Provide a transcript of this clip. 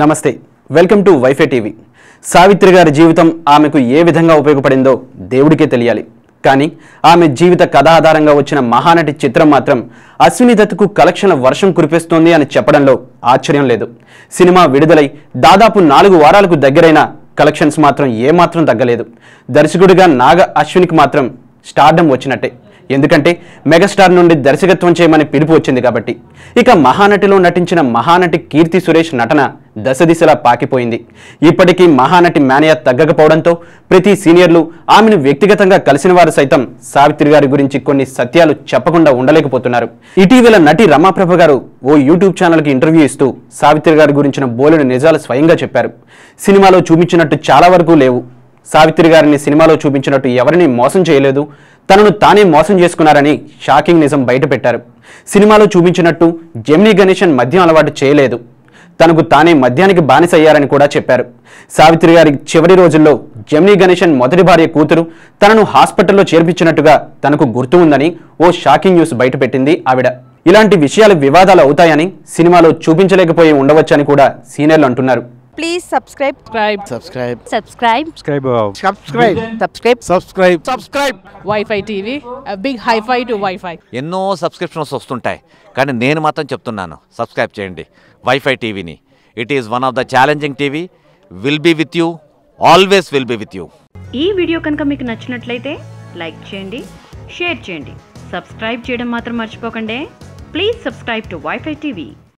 నమస్తే, welcome to WiFi TV. Savitri గారి జీవితం ఆమెకు ఏ విధంగా ఉపయోగపడిందో దేవుడికే తెలియాలి. కానీ ఆమె జీవిత కథ ఆధారంగా వచ్చిన మహానటి చిత్రం మాత్రం అశ్విని దత్తుకు కలెక్షన్ల వర్షం కురిపిస్తోంది అని చెప్పడంలో ఆశ్చర్యం లేదు. సినిమా విడుదలై దాదాపు 4 వారాలకు దగ్గరైన కలెక్షన్స్ మాత్రం ఏమాత్రం తగ్గలేదు. దర్శకుడిగా నాగ అశ్వినికి మాత్రం స్టార్డం వచ్చినట్టే. ఎందుకంటే మెగాస్టార్ నుండి దర్శకత్వం చేయమని పిలుపు వచ్చింది కాబట్టి. ఇక మహానటిలో నటించిన మహానటి కీర్తి సురేష్ నటన దశదిశలా పాకిపోయింది. ఇప్పటికీ మహానటి మానియా తగ్గకపోవడంతో ప్రతి సీనియర్లు ఆమెను వ్యక్తిగతంగా కలిసిన వారు సైతం సావిత్రి గారి గురించి కొన్ని సత్యాలు చెప్పకుండా ఉండలేకపోతున్నారు. ఇటీవల నటి రమాప్రభ గారు ఓ యూట్యూబ్ ఛానల్కి ఇంటర్వ్యూ ఇస్తూ సావిత్రి గారి గురించిన బోలెడు నిజాలు స్వయంగా చెప్పారు. సినిమాలో చూపించినట్టు చాలా వరకు లేవు. సావిత్రి గారిని సినిమాలో చూపించినట్టు ఎవరిని మోసం చేయలేదు, తనను తానే మోసం చేసుకున్నారని షాకింగ్ నిజం బయటపెట్టారు. సినిమాలో చూపించినట్టు జెమినీ గణేశన్ మద్యం అలవాటు చేయలేదు, తనకు తానే మద్యానికి బానిసయ్యారని కూడా చెప్పారు. సావిత్రి గారి చివరి రోజుల్లో జెమినీ గణేశన్ మొదటి భార్య కూతురు తనను హాస్పిటల్లో చేర్పించినట్టుగా తనకు గుర్తు ఉందని ఓ షాకింగ్ న్యూస్ బయటపెట్టింది ఆవిడ. ఇలాంటి విషయాలు వివాదాలు అవుతాయని సినిమాలో చూపించలేకపోయి ఉండవచ్చని కూడా సీనియర్లు అంటున్నారు. Please subscribe. Subscribe. Wi-Fi TV. A big hi-fi to Wi-Fi. ఎన్నో సబ్స్క్రిప్షన్స్ వస్తుంటాయి, కానీ నేను మాత్రం చెప్తున్నాను, సబ్స్క్రైబ్ చేయండి వైఫై టీవీని. It is one of the challenging TV. Will be with you, always will be with you. ఈ వీడియో కనుక మీకు నచ్చినట్లయితే లైక్ చేయండి, షేర్ చేయండి, సబ్స్క్రైబ్ చేయడం మాత్రం మర్చిపోకండి. Please subscribe to WiFi TV.